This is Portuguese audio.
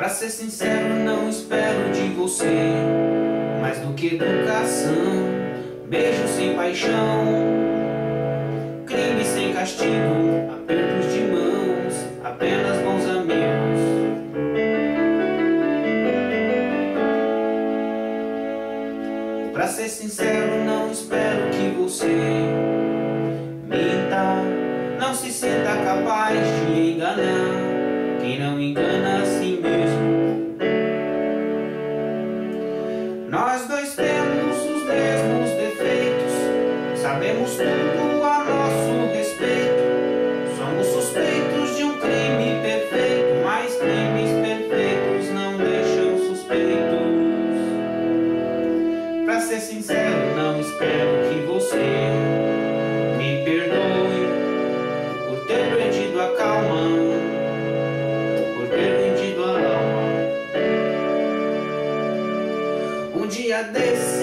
Pra ser sincero, não espero de você mais do que educação, beijo sem paixão, crime sem castigo, apertos de mãos, apenas bons amigos. Pra ser sincero, não espero que você minta, não se sinta capaz de enganar quem não engana a si mesmo. Nós dois temos os mesmos defeitos, sabemos tudo a nosso respeito, somos suspeitos de um crime perfeito, mas crimes perfeitos não deixam suspeitos. Pra ser sincero, não espero que você me perdoe por ter perdido a calma, por ter vendido a alma. Um dia desse